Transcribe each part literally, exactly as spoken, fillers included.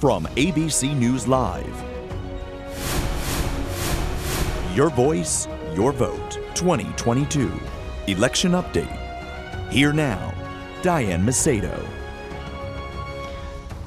From A B C News Live, your voice, your vote, twenty twenty-two. Election update. Here now, Diane Macedo.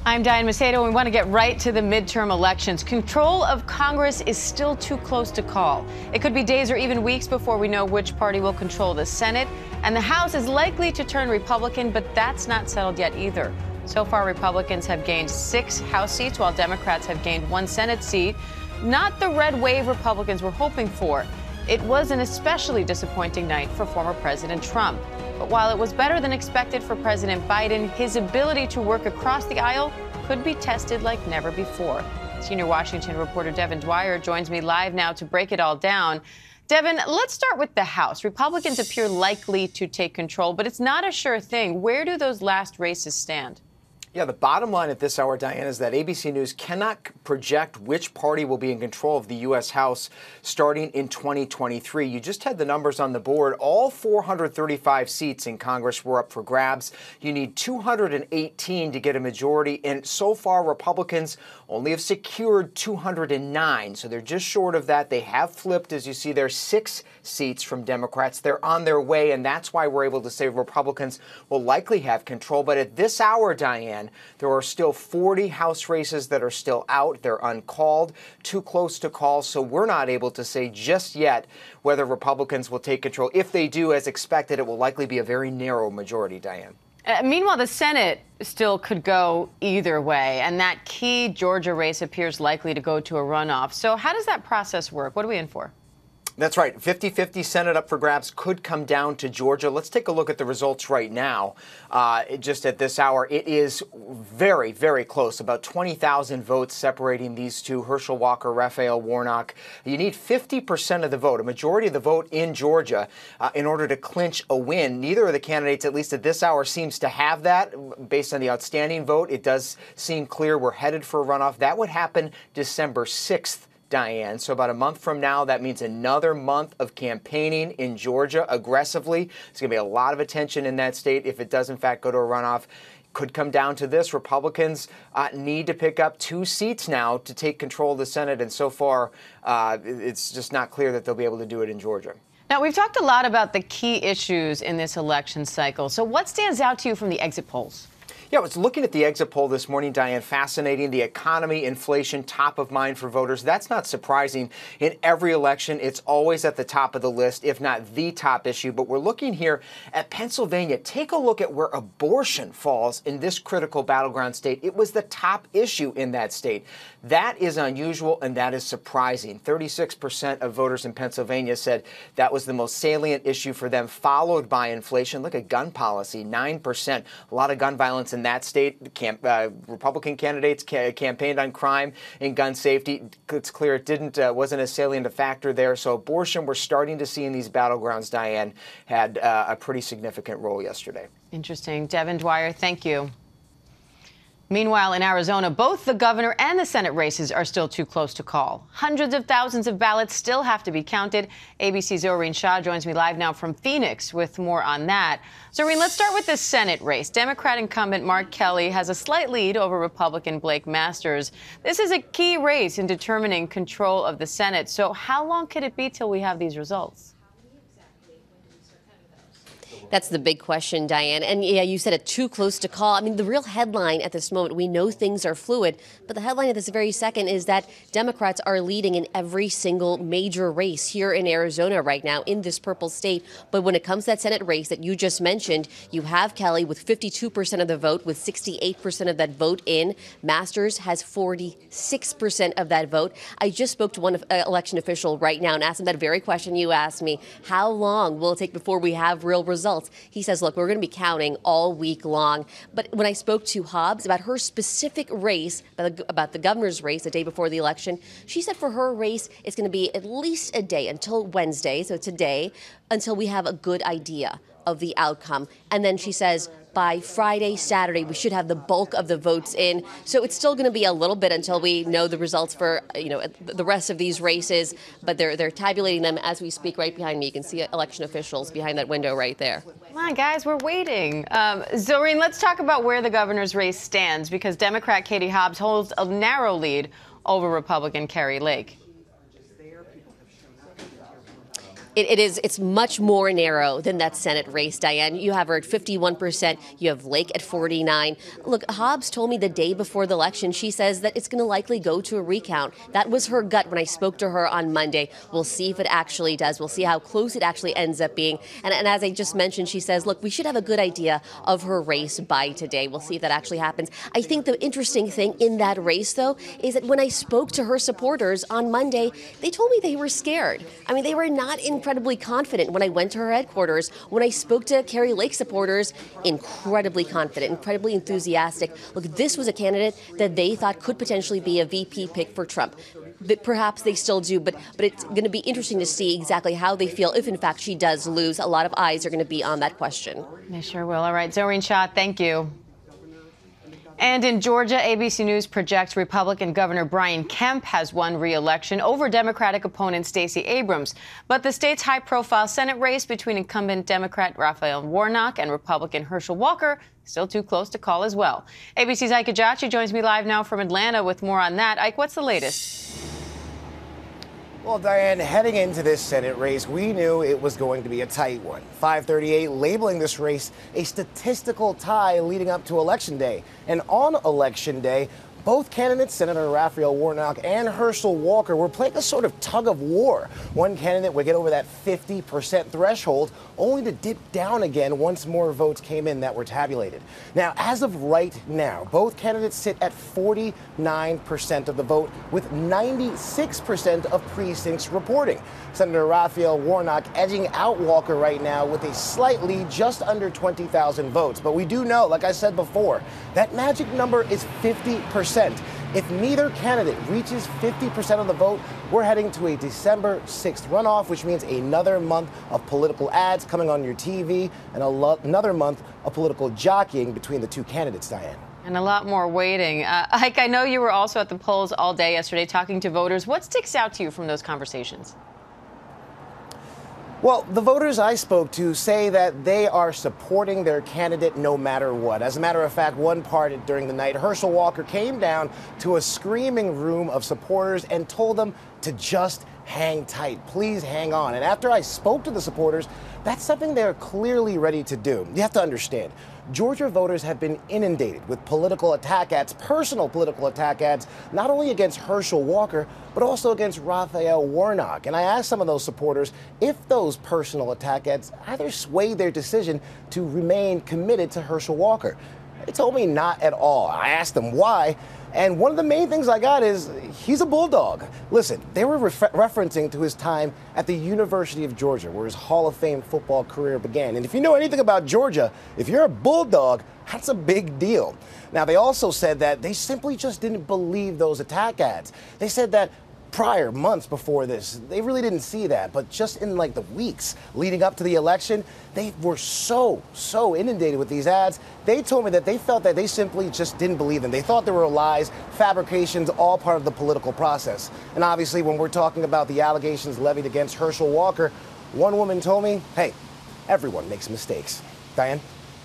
I'm Diane Macedo, and we want to get right to the midterm elections. Control of Congress is still too close to call. It could be days or even weeks before we know which party will control the Senate, and the House is likely to turn Republican, but that's not settled yet either. So far, Republicans have gained six House seats, while Democrats have gained one Senate seat. Not the red wave Republicans were hoping for. It was an especially disappointing night for former President Trump. But while it was better than expected for President Biden, his ability to work across the aisle could be tested like never before. Senior Washington reporter Devin Dwyer joins me live now to break it all down. Devin, let's start with the House. Republicans appear likely to take control, but it's not a sure thing. Where do those last races stand? Yeah, the bottom line at this hour, Diane, is that A B C News cannot project which party will be in control of the U S. House starting in twenty twenty-three. You just had the numbers on the board. All four hundred thirty-five seats in Congress were up for grabs. You need two hundred eighteen to get a majority, and so far Republicans only have secured two hundred nine, so they're just short of that. They have flipped, as you see there, six seats from Democrats. They're on their way, and that's why we're able to say Republicans will likely have control. But at this hour, Diane, there are still forty House races that are still out. They're uncalled, too close to call, so we're not able to say just yet whether Republicans will take control. If they do, as expected, it will likely be a very narrow majority, Diane. Uh, meanwhile, the Senate still could go either way, and that key Georgia race appears likely to go to a runoff. So how does that process work? What are we in for? That's right. fifty fifty Senate up for grabs could come down to Georgia. Let's take a look at the results right now. Uh, just at this hour, it is very, very close. About twenty thousand votes separating these two, Herschel Walker, Raphael Warnock. You need fifty percent of the vote, a majority of the vote in Georgia, uh, in order to clinch a win. Neither of the candidates, at least at this hour, seems to have that. Based on the outstanding vote, it does seem clear we're headed for a runoff. That would happen December sixth. Diane, so about a month from now, that means another month of campaigning in Georgia aggressively. It's going to be a lot of attention in that state if it does, in fact, go to a runoff. Could come down to this. Republicans uh, need to pick up two seats now to take control of the Senate, and so far, uh, it's just not clear that they'll be able to do it in Georgia. Now, we've talked a lot about the key issues in this election cycle. So what stands out to you from the exit polls? Yeah, I was looking at the exit poll this morning, Diane. Fascinating. The economy, inflation, top of mind for voters. That's not surprising. In every election, it's always at the top of the list, if not the top issue. But we're looking here at Pennsylvania. Take a look at where abortion falls in this critical battleground state. It was the top issue in that state. That is unusual, and that is surprising. thirty-six percent of voters in Pennsylvania said that was the most salient issue for them, followed by inflation. Look at gun policy, nine percent. A lot of gun violence in In that state. Camp, uh, Republican candidates ca campaigned on crime and gun safety. It's clear it didn't uh, wasn't as salient a factor there. So abortion, we're starting to see in these battlegrounds, Diane, had uh, a pretty significant role yesterday. Interesting. Devin Dwyer, thank you. Meanwhile, in Arizona, both the governor and the Senate races are still too close to call. Hundreds of thousands of ballots still have to be counted. A B C's Zohreen Shah joins me live now from Phoenix with more on that. Zohreen, let's start with the Senate race. Democrat incumbent Mark Kelly has a slight lead over Republican Blake Masters. This is a key race in determining control of the Senate. So how long could it be till we have these results? That's the big question, Diane. And yeah, you said it, too close to call. I mean, the real headline at this moment, we know things are fluid, but the headline at this very second is that Democrats are leading in every single major race here in Arizona right now in this purple state. But when it comes to that Senate race that you just mentioned, you have Kelly with fifty-two percent of the vote, with sixty-eight percent of that vote in. Masters has forty-six percent of that vote. I just spoke to one election official right now and asked him that very question you asked me. How long will it take before we have real results? He says, look, we're going to be counting all week long. But when I spoke to Hobbs about her specific race, about the governor's race the day before the election, she said for her race, it's going to be at least a day until Wednesday. So today, until we have a good idea of the outcome. And then she says, by Friday, Saturday, we should have the bulk of the votes in. So it's still going to be a little bit until we know the results for, you know, the rest of these races. But they're they're tabulating them as we speak. Right behind me, you can see election officials behind that window right there. Come on, guys, we're waiting. Um, Zohreen, let's talk about where the governor's race stands, because Democrat Katie Hobbs holds a narrow lead over Republican Kerry Lake. It, it is. It's much more narrow than that Senate race, Diane. You have her at fifty-one percent. You have Lake at forty-nine. Look, Hobbs told me the day before the election, she says that it's going to likely go to a recount. That was her gut when I spoke to her on Monday. We'll see if it actually does. We'll see how close it actually ends up being. And, and as I just mentioned, she says, look, we should have a good idea of her race by today. We'll see if that actually happens. I think the interesting thing in that race, though, is that when I spoke to her supporters on Monday, they told me they were scared. I mean, they were not in incredibly confident. When I went to her headquarters, when I spoke to Kerry Lake supporters, incredibly confident, incredibly enthusiastic. Look, this was a candidate that they thought could potentially be a V P pick for Trump. But perhaps they still do, but but it's going to be interesting to see exactly how they feel if, in fact, she does lose. A lot of eyes are going to be on that question. They sure will. All right, Zohreen Shah, thank you. And in Georgia, A B C News projects Republican Governor Brian Kemp has won re-election over Democratic opponent Stacey Abrams. But the state's high-profile Senate race between incumbent Democrat Raphael Warnock and Republican Herschel Walker still too close to call as well. A B C's Ike Ejiochi joins me live now from Atlanta with more on that. Ike, what's the latest? Well, Diane, heading into this Senate race, we knew it was going to be a tight one. five thirty-eight labeling this race a statistical tie leading up to Election Day. And on Election Day, both candidates, Senator Raphael Warnock and Herschel Walker, were playing a sort of tug-of-war. One candidate would get over that fifty percent threshold, only to dip down again once more votes came in that were tabulated. Now, as of right now, both candidates sit at forty-nine percent of the vote, with ninety-six percent of precincts reporting. Senator Raphael Warnock edging out Walker right now with a slight lead, just under twenty thousand votes. But we do know, like I said before, that magic number is fifty percent. If neither candidate reaches fifty percent of the vote, we're heading to a December sixth runoff, which means another month of political ads coming on your T V and a lo- another month of political jockeying between the two candidates, Diane. And a lot more waiting. Uh, Ike, I know you were also at the polls all day yesterday talking to voters. What sticks out to you from those conversations? Well, the voters I spoke to say that they are supporting their candidate no matter what. As a matter of fact, one part during the night, Herschel Walker came down to a screaming room of supporters and told them to just hang tight. Please hang on. And after I spoke to the supporters, that's something they're clearly ready to do. You have to understand, Georgia voters have been inundated with political attack ads, personal political attack ads, not only against Herschel Walker, but also against Raphael Warnock. And I asked some of those supporters if those personal attack ads either swayed their decision to remain committed to Herschel Walker. They told me not at all. I asked them why. And one of the main things I got is he's a bulldog. Listen, they were ref referencing to his time at the University of Georgia, where his Hall of Fame football career began. And if you know anything about Georgia, if you're a bulldog, that's a big deal. Now, they also said that they simply just didn't believe those attack ads. They said that prior months before this, they really didn't see that. But just in like the weeks leading up to the election, they were so, so inundated with these ads. They told me that they felt that they simply just didn't believe them. They thought there were lies, fabrications, all part of the political process. And obviously, when we're talking about the allegations levied against Herschel Walker, one woman told me, hey, everyone makes mistakes. Diane?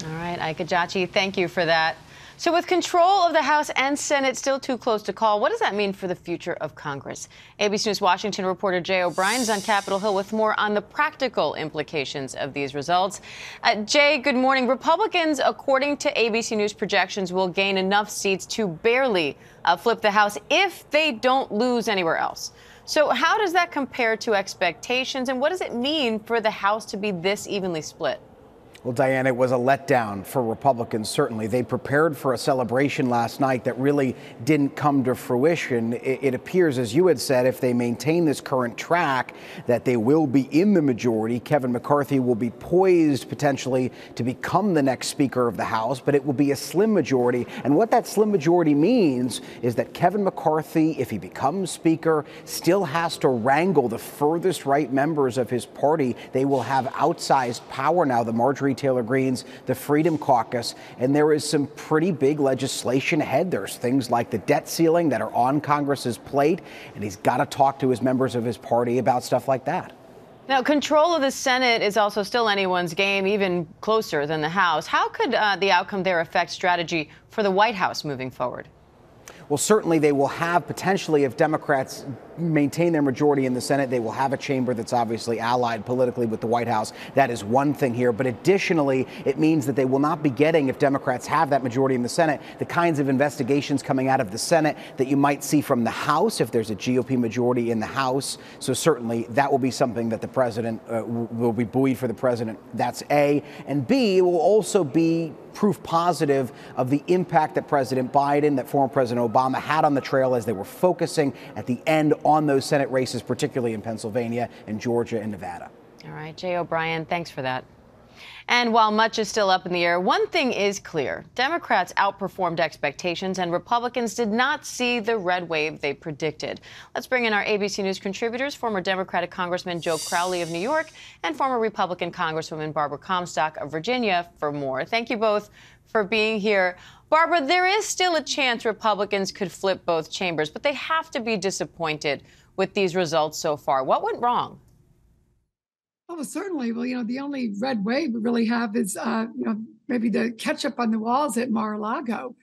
All right, Ike Ejiochi, thank you for that. So with control of the House and Senate still too close to call, what does that mean for the future of Congress? A B C News Washington reporter Jay O'Brien's on Capitol Hill with more on the practical implications of these results. Uh, Jay, good morning. Republicans, according to A B C News projections, will gain enough seats to barely uh, flip the House if they don't lose anywhere else. So how does that compare to expectations, and what does it mean for the House to be this evenly split? Well, Diane, it was a letdown for Republicans, certainly. They prepared for a celebration last night that really didn't come to fruition. It, it appears, as you had said, if they maintain this current track, that they will be in the majority. Kevin McCarthy will be poised, potentially, to become the next Speaker of the House, but it will be a slim majority. And what that slim majority means is that Kevin McCarthy, if he becomes Speaker, still has to wrangle the furthest right members of his party. They will have outsized power now. The Marjorie Marjorie Taylor Greene's, the Freedom Caucus, and there is some pretty big legislation ahead. There's things like the debt ceiling that are on Congress's plate, and he's got to talk to his members of his party about stuff like that. Now, control of the Senate is also still anyone's game, even closer than the House. How could uh, the outcome there affect strategy for the White House moving forward? Well, certainly they will have, potentially, if Democrats maintain their majority in the Senate, they will have a chamber that's obviously allied politically with the White House. That is one thing here. But additionally, it means that they will not be getting, if Democrats have that majority in the Senate, the kinds of investigations coming out of the Senate that you might see from the House if there's a G O P majority in the House. So certainly that will be something that the president uh, will be buoyed for the president. That's A. And B, it will also be proof positive of the impact that President Biden, that former President Obama had on the trail as they were focusing at the end on those Senate races, particularly in Pennsylvania and Georgia and Nevada. All right, Jay O'Brien, thanks for that. And while much is still up in the air, one thing is clear. Democrats outperformed expectations, and Republicans did not see the red wave they predicted. Let's bring in our A B C News contributors, former Democratic Congressman Joe Crowley of New York and former Republican Congresswoman Barbara Comstock of Virginia, for more. Thank you both for being here. Barbara, there is still a chance Republicans could flip both chambers, but they have to be disappointed with these results so far. What went wrong? Oh, certainly. Well, you know, the only red wave we really have is, uh, you know, maybe the ketchup on the walls at Mar-a-Lago.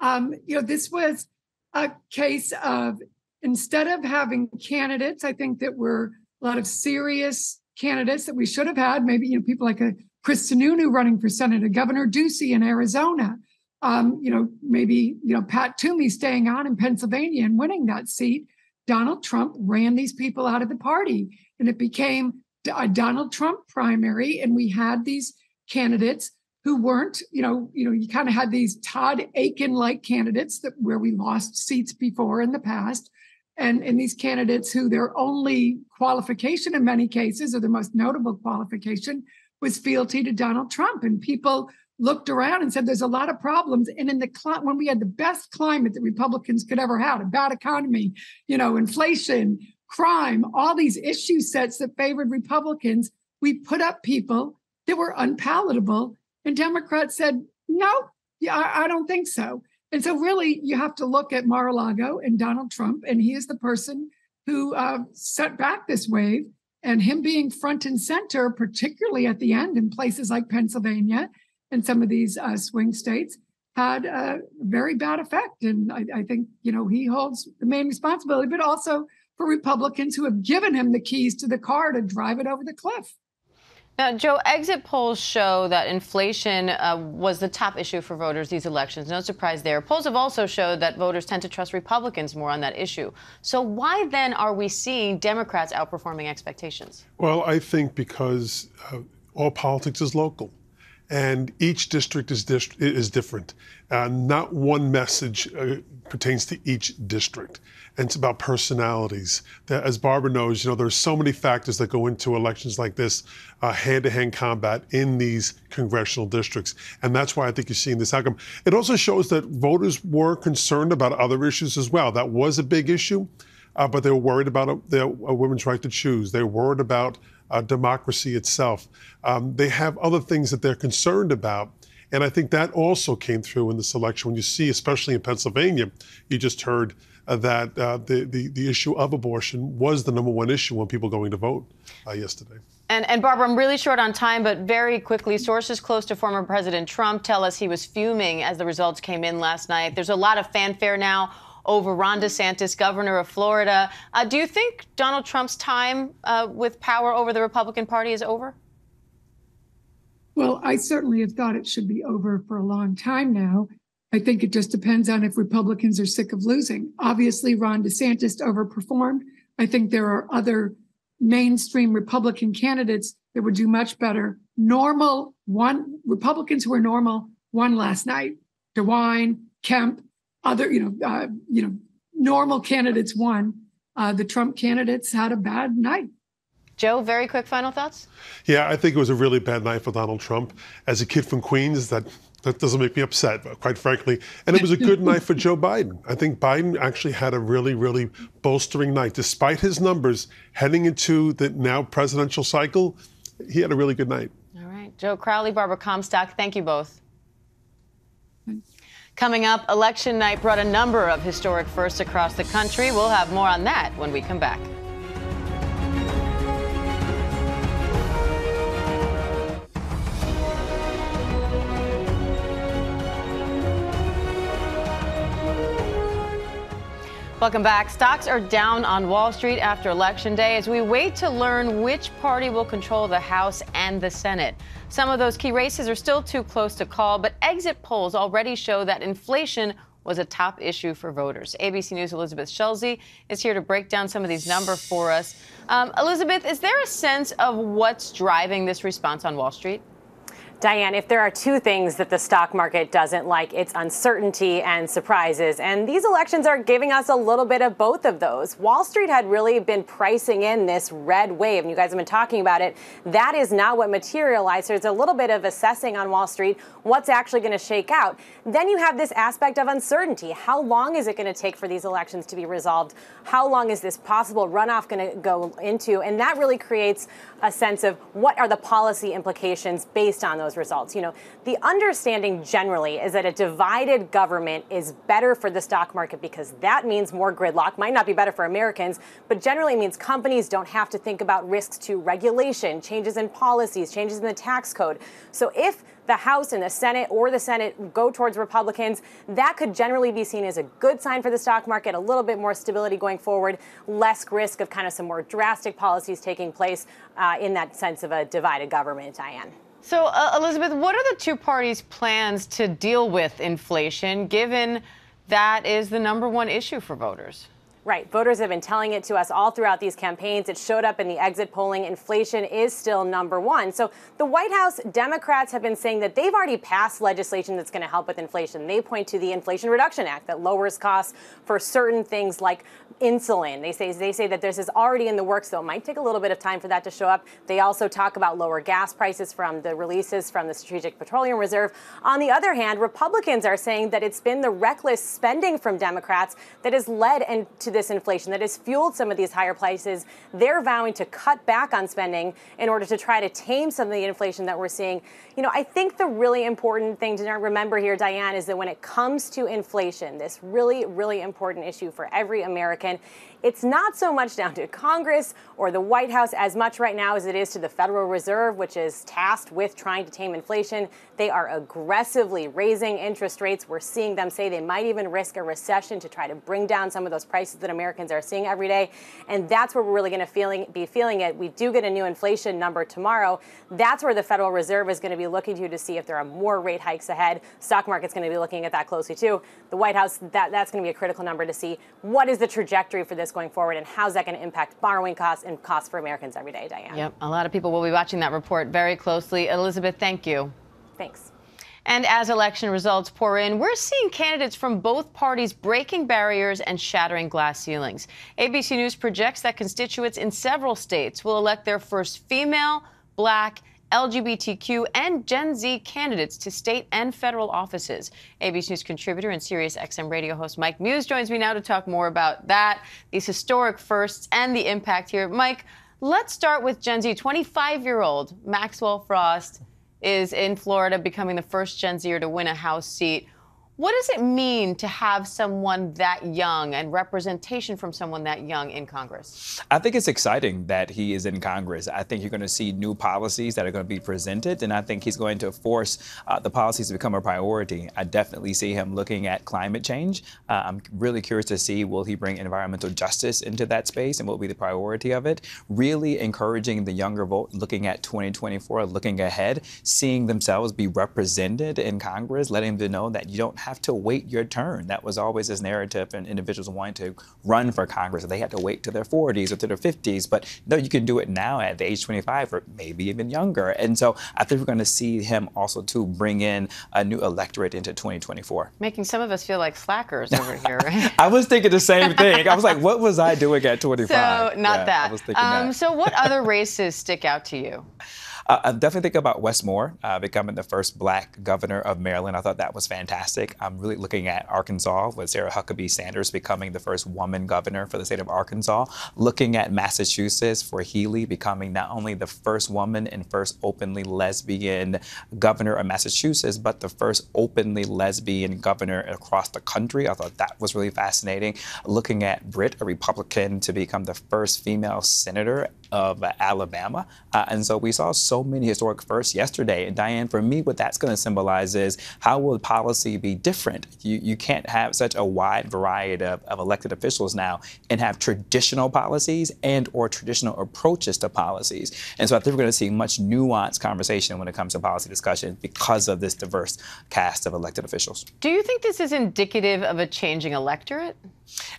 Um, you know, this was a case of, instead of having candidates, I think that were a lot of serious candidates that we should have had, maybe, you know, people like a Chris Sununu running for Senator, Governor Ducey in Arizona, um, you know, maybe, you know, Pat Toomey staying on in Pennsylvania and winning that seat. Donald Trump ran these people out of the party, and it became a Donald Trump primary, and we had these candidates who weren't, you know, you know, you kind of had these Todd Akin-like candidates that where we lost seats before in the past, and and these candidates who their only qualification in many cases, or their most notable qualification, was fealty to Donald Trump, and people looked around and said, "There's a lot of problems." And in the when we had the best climate that Republicans could ever have, a bad economy, you know, inflation, crime, all these issue sets that favored Republicans, we put up people that were unpalatable. And Democrats said, no, yeah, I, I don't think so. And so really, you have to look at Mar-a-Lago and Donald Trump, and he is the person who uh, set back this wave, and him being front and center, particularly at the end in places like Pennsylvania and some of these uh, swing states, had a very bad effect. And I, I think, you know, he holds the main responsibility, but also for Republicans who have given him the keys to the car to drive it over the cliff. Now, Joe, exit polls show that inflation uh, was the top issue for voters these elections. No surprise there. Polls have also showed that voters tend to trust Republicans more on that issue. So why then are we seeing Democrats outperforming expectations? Well, I think because uh, all politics is local, and each district is, dist is different. Uh, not one message uh, pertains to each district. And it's about personalities. As Barbara knows, you know, there's so many factors that go into elections like this, uh, hand-to-hand combat in these congressional districts. And that's why I think you're seeing this outcome. It also shows that voters were concerned about other issues as well. That was a big issue, uh, but they were worried about a, their, a women's right to choose. They were worried about uh, democracy itself. Um, they have other things that they're concerned about. And I think that also came through in this election. When you see, especially in Pennsylvania, you just heard Uh, that uh, the, the, the issue of abortion was the number one issue when people going to vote uh, yesterday. And, and Barbara, I'm really short on time, but very quickly, sources close to former President Trump tell us he was fuming as the results came in last night. There's a lot of fanfare now over Ron DeSantis, governor of Florida. Uh, do you think Donald Trump's time uh, with power over the Republican Party is over? Well, I certainly have thought it should be over for a long time now. I think it just depends on if Republicans are sick of losing. Obviously, Ron DeSantis overperformed. I think there are other mainstream Republican candidates that would do much better. Normal one Republicans who were normal won last night. DeWine, Kemp, other you know uh, you know normal candidates won. Uh, the Trump candidates had a bad night. Joe, very quick final thoughts? Yeah, I think it was a really bad night for Donald Trump. As a kid from Queens, that. That doesn't make me upset, quite frankly. And it was a good night for Joe Biden. I think Biden actually had a really, really bolstering night. Despite his numbers, heading into the now presidential cycle, he had a really good night. All right. Joe Crowley, Barbara Comstock, thank you both. Coming up, election night brought a number of historic firsts across the country. We'll have more on that when we come back. Welcome back. Stocks are down on Wall Street after Election Day as we wait to learn which party will control the House and the Senate. Some of those key races are still too close to call, but exit polls already show that inflation was a top issue for voters. A B C News' Elizabeth Shelsey is here to break down some of these numbers for us. Um, Elizabeth, is there a sense of what's driving this response on Wall Street? Diane, if there are two things that the stock market doesn't like, it's uncertainty and surprises. And these elections are giving us a little bit of both of those. Wall Street had really been pricing in this red wave, and you guys have been talking about it. That is not what materialized. There's a little bit of assessing on Wall Street what's actually going to shake out. Then you have this aspect of uncertainty. How long is it going to take for these elections to be resolved? How long is this possible runoff going to go into? And that really creates a sense of what are the policy implications based on those results. You know, the understanding generally is that a divided government is better for the stock market because that means more gridlock. Might not be better for Americans, but generally it means companies don't have to think about risks to regulation, changes in policies, changes in the tax code. So if the House and the Senate or the Senate go towards Republicans, that could generally be seen as a good sign for the stock market, a little bit more stability going forward, less risk of kind of some more drastic policies taking place uh, in that sense of a divided government, Diane. So, uh, Elizabeth, what are the two parties' plans to deal with inflation, given that is the number one issue for voters? Right. Voters have been telling it to us all throughout these campaigns. It showed up in the exit polling. Inflation is still number one. So the White House Democrats have been saying that they've already passed legislation that's going to help with inflation. They point to the Inflation Reduction Act that lowers costs for certain things like insulin. They say they say that this is already in the works, though it might take a little bit of time for that to show up. They also talk about lower gas prices from the releases from the Strategic Petroleum Reserve. On the other hand, Republicans are saying that it's been the reckless spending from Democrats that has led and to this inflation that has fueled some of these higher prices. They're vowing to cut back on spending in order to try to tame some of the inflation that we're seeing. You know, I think the really important thing to remember here, Diane, is that when it comes to inflation, this really, really important issue for every American, it's not so much down to Congress or the White House as much right now as it is to the Federal Reserve, which is tasked with trying to tame inflation. They are aggressively raising interest rates. We're seeing them say they might even risk a recession to try to bring down some of those prices that Americans are seeing every day. And that's where we're really going to feeling, be feeling it. We do get a new inflation number tomorrow. That's where the Federal Reserve is going to be looking to to see if there are more rate hikes ahead. Stock market's going to be looking at that closely, too. The White House, that, that's going to be a critical number to see what is the trajectory for this going forward, and how's that going to impact borrowing costs and costs for Americans every day, Diane? Yep, a lot of people will be watching that report very closely. Elizabeth, thank you. Thanks. And as election results pour in, we're seeing candidates from both parties breaking barriers and shattering glass ceilings. A B C News projects that constituents in several states will elect their first female, Black, L G B T Q, and Gen Z candidates to state and federal offices. A B C News contributor and Sirius X M radio host Mike Muse joins me now to talk more about that, these historic firsts, and the impact here. Mike, let's start with Gen Z. twenty-five-year-old Maxwell Frost is in Florida, becoming the first Gen Zer to win a House seat. What does it mean to have someone that young and representation from someone that young in Congress? I think it's exciting that he is in Congress. I think you're going to see new policies that are going to be presented, and I think he's going to force uh, the policies to become a priority. I definitely see him looking at climate change. Uh, I'm really curious to see, will he bring environmental justice into that space, and what will be the priority of it? Really encouraging the younger vote, looking at twenty twenty-four, looking ahead, seeing themselves be represented in Congress, letting them know that you don't have to wait your turn. That was always his narrative, and individuals wanted to run for Congress, that they had to wait to their forties or to their fifties. But no, you can do it now at the age twenty-five or maybe even younger. And so I think we're going to see him also to bring in a new electorate into twenty twenty-four. Making some of us feel like slackers over here, right? I was thinking the same thing. I was like, what was I doing at twenty-five? So not yeah, that. I was thinking um, that. So what other races stick out to you? Uh, I definitely think about Wes Moore uh, becoming the first black governor of Maryland. I thought that was fantastic. I'm really looking at Arkansas with Sarah Huckabee Sanders becoming the first woman governor for the state of Arkansas. Looking at Massachusetts for Healey becoming not only the first woman and first openly lesbian governor of Massachusetts, but the first openly lesbian governor across the country. I thought that was really fascinating. Looking at Britt, a Republican, to become the first female senator of uh, Alabama. Uh, and so we saw so many historic firsts yesterday. And Diane, for me, what that's going to symbolize is how will policy be different? You, you can't have such a wide variety of, of elected officials now and have traditional policies and or traditional approaches to policies. And so I think we're going to see much nuanced conversation when it comes to policy discussion because of this diverse cast of elected officials. Do you think this is indicative of a changing electorate?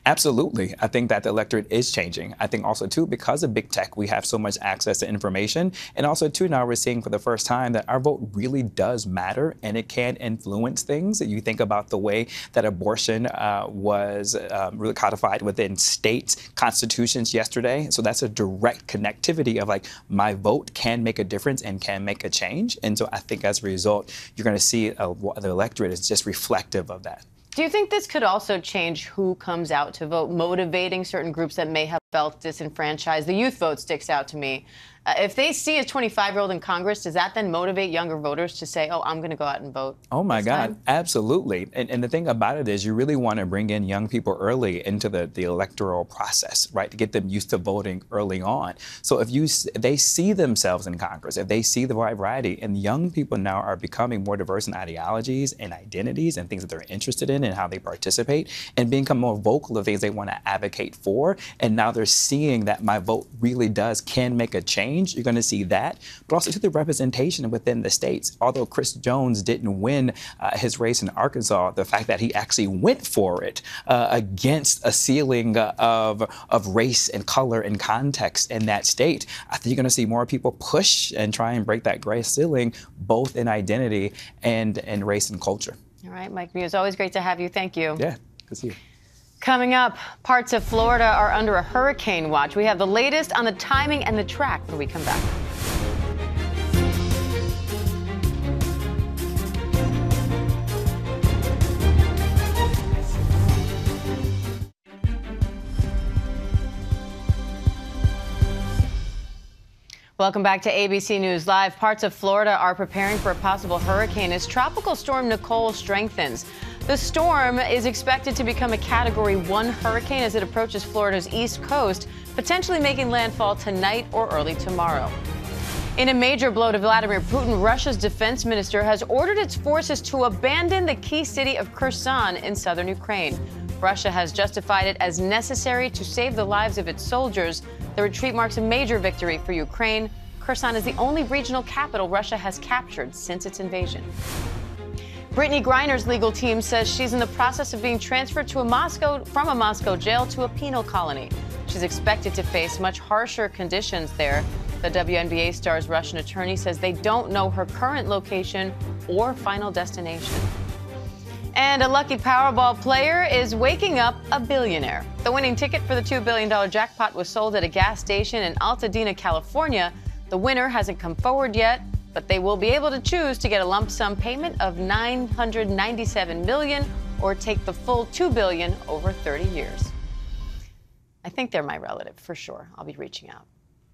Absolutely. I think that the electorate is changing. I think also, too, because of big tech, we have so much access to information. And also, too, now we're seeing for the first time that our vote really does matter and it can influence things. You think about the way that abortion uh, was um, really codified within state constitutions yesterday. So that's a direct connectivity of like my vote can make a difference and can make a change. And so I think as a result, you're going to see a, the electorate is just reflective of that. Do you think this could also change who comes out to vote, motivating certain groups that may have felt disenfranchised? The youth vote sticks out to me. Uh, if they see a twenty-five-year-old in Congress, does that then motivate younger voters to say, oh, I'm going to go out and vote? Oh, my God. Time? Absolutely. And, and the thing about it is you really want to bring in young people early into the, the electoral process, right, to get them used to voting early on. So if you if they see themselves in Congress, if they see the wide variety, and young people now are becoming more diverse in ideologies and identities and things that they're interested in and how they participate and become more vocal of things they want to advocate for. And now they're seeing that my vote really does can make a change. You're going to see that, but also to the representation within the states. Although Chris Jones didn't win uh, his race in Arkansas, the fact that he actually went for it uh, against a ceiling of, of race and color and context in that state, I think you're going to see more people push and try and break that gray ceiling, both in identity and, and race and culture. All right, Mike Muse, always great to have you. Thank you. Yeah, good to see you. Coming up, parts of Florida are under a hurricane watch. We have the latest on the timing and the track when we come back. Welcome back to A B C News Live. Parts of Florida are preparing for a possible hurricane as Tropical Storm Nicole strengthens. The storm is expected to become a Category one hurricane as it approaches Florida's east coast, potentially making landfall tonight or early tomorrow. In a major blow to Vladimir Putin, Russia's defense minister has ordered its forces to abandon the key city of Kherson in southern Ukraine. Russia has justified it as necessary to save the lives of its soldiers. The retreat marks a major victory for Ukraine. Kherson is the only regional capital Russia has captured since its invasion. Brittany Griner's legal team says she's in the process of being transferred to a Moscow, from a Moscow jail to a penal colony. She's expected to face much harsher conditions there. The W N B A star's Russian attorney says they don't know her current location or final destination. And a lucky Powerball player is waking up a billionaire. The winning ticket for the two billion dollar jackpot was sold at a gas station in Altadena, California. The winner hasn't come forward yet, but they will be able to choose to get a lump sum payment of nine hundred ninety-seven million dollars or take the full two billion dollars over thirty years. I think they're my relative, for sure. I'll be reaching out.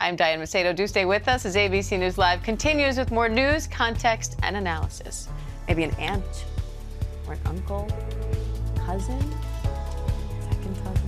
I'm Diane Macedo. Do stay with us as A B C News Live continues with more news, context, and analysis. Maybe an aunt or an uncle, cousin, second cousin.